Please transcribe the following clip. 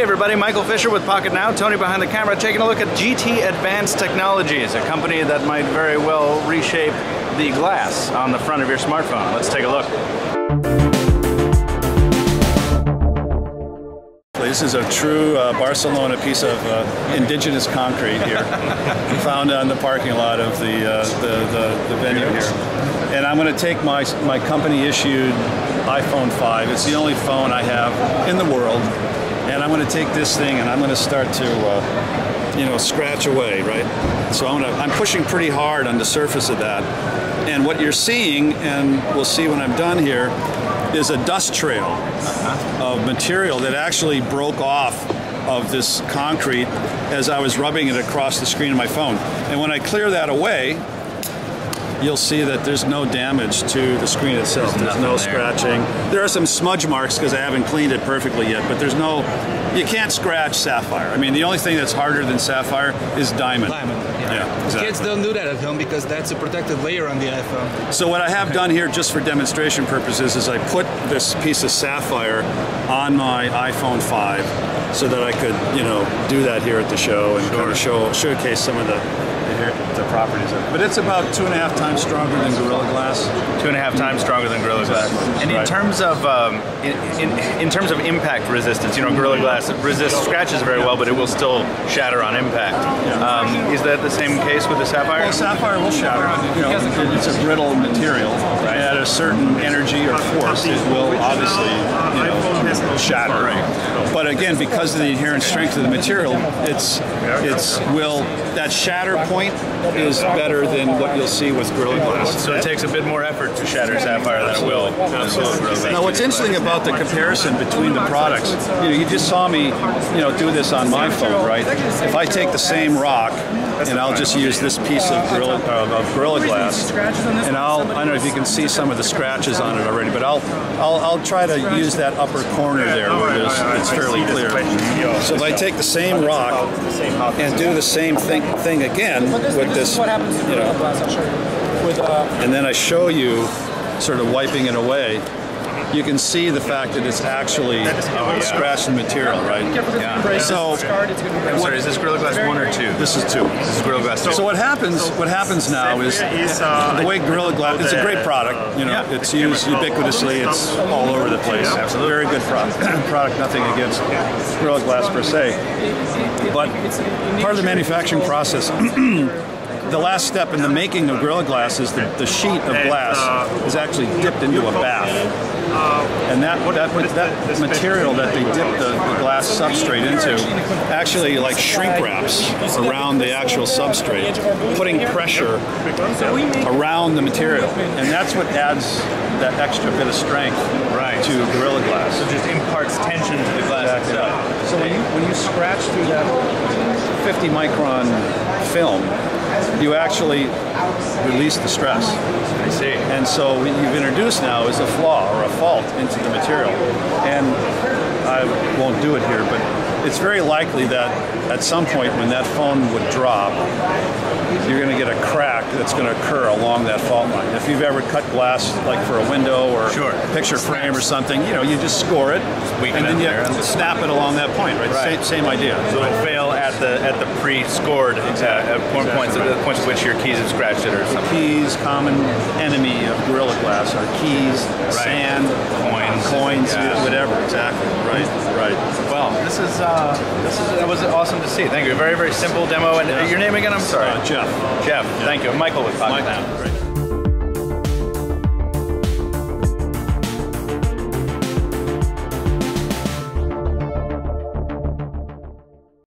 Hey everybody, Michael Fisher with Pocket Now, Tony behind the camera, taking a look at GT Advanced Technologies, a company that might very well reshape the glass on the front of your smartphone. Let's take a look. This is a true Barcelona piece of indigenous concrete here, found on the parking lot of the venue here. And I'm going to take my company-issued iPhone 5. It's the only phone I have in the world. And I'm going to take this thing and I'm going to start to, scratch away, right? So I'm pushing pretty hard on the surface of that. And what you're seeing, and we'll see when I'm done here, is a dust trail of material that actually broke off of this concrete as I was rubbing it across the screen of my phone. And when I clear that away, you'll see that there's no damage to the screen itself. There's no scratching. There are some smudge marks because I haven't cleaned it perfectly yet, but there's no, you can't scratch sapphire. I mean, the only thing that's harder than sapphire is diamond. Diamond, yeah. Exactly. Kids don't do that at home because that's a protective layer on the iPhone. So what I have done here just for demonstration purposes is I put this piece of sapphire on my iPhone 5 so that I could, do that here at the show and kind of showcase some of the properties of it. But it's about 2.5 times stronger than Gorilla Glass. 2.5 times stronger than Gorilla Glass. And in terms of in terms of impact resistance, Gorilla Glass resists scratches very well, but it will still shatter on impact. Is that the same case with the sapphire? Well, sapphire will shatter. It's a brittle material, right? At a certain energy or force, it will obviously shatter. Right. But again, because of the inherent strength of the material, that shatter point is better than what you'll see with Gorilla Glass. So it takes a bit more effort to shatter sapphire than it will. Absolutely. Now what's interesting about the comparison between the products, you just saw me do this on my phone, right? If I take the same rock and I'll just use this piece of Gorilla Glass, and I don't know if you can see some of the scratches on it already, but I'll try to use that upper corner there where it's fairly clear. So if I take the same rock and do the same thing again, with this, what happens to Gorilla Glass, I'll show you. And then I show you sort of wiping it away. You can see the fact that it's actually scratched the material, right? Yeah. So, I'm sorry, is this Gorilla Glass 1 or 2? This is 2. This is Gorilla Glass 2. So what happens now is the way Gorilla Glass, it's a great product, it's used ubiquitously, it's all over the place. Absolutely. Very good product, nothing against Gorilla Glass per se. But part of the manufacturing process, the last step in the making of Gorilla Glass is the sheet of glass is actually dipped into a bath. And that material that they dip the glass substrate into actually like shrink wraps around the actual substrate, putting pressure around the material. And that's what adds that extra bit of strength to Gorilla Glass. So it just imparts tension to the glass itself. So when you scratch through that 50 micron film, you actually release the stress. I see. And so what you've introduced now is a flaw or a fault into the material. And I won't do it here, but it's very likely that at some point when that phone would drop, you're going to get a crack that's going to occur along that fault line. If you've ever cut glass like for a window or a picture frame or something, you just score it and then you snap it along that point, right? Same idea. So it'll fail at the pre-scored points, at the points at which your keys have scratched it or something. Keys, common enemy of Gorilla Glass are keys, sand, coins, whatever. Exactly. Right. Right. Well, that was awesome to see. Thank you. Very, very simple demo. And your name again? I'm sorry. Jeff. Thank you. Michael with Pocket Now.